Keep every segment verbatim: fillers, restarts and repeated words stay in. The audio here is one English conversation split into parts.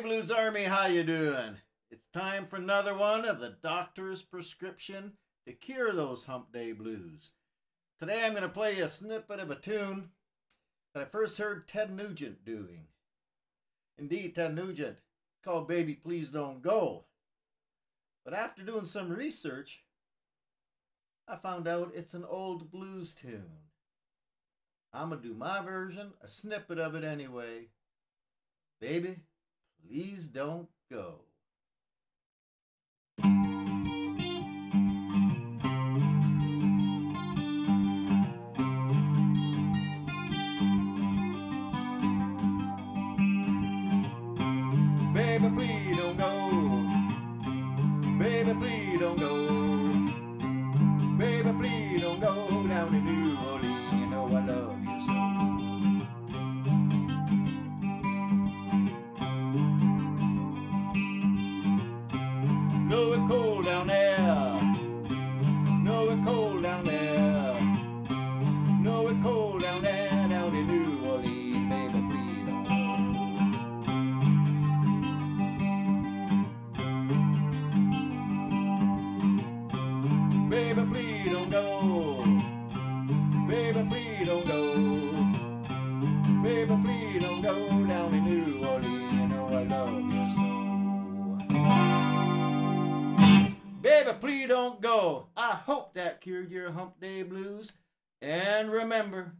Hey Blues Army, how you doing? It's time for another one of the doctor's prescription to cure those hump day blues. Today I'm going to play a snippet of a tune that I first heard Ted Nugent doing. Indeed, Ted Nugent, called Baby Please Don't Go. But after doing some research, I found out it's an old blues tune. I'm going to do my version, a snippet of it anyway. Baby, please don't go. Baby, please don't go. Baby, please don't go. Baby, please don't go down to New Orleans. You know I love you so. Know it cold down there. Know it cold down there. Know it cold down there, down in New Orleans, baby, please don't go. Baby, please don't go. Baby, please don't go. Baby, please don't go down in New Orleans. You know I love you so. Baby, please don't go. I hope that cured your hump day blues. And remember,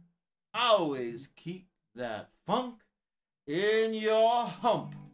always keep that funk in your hump.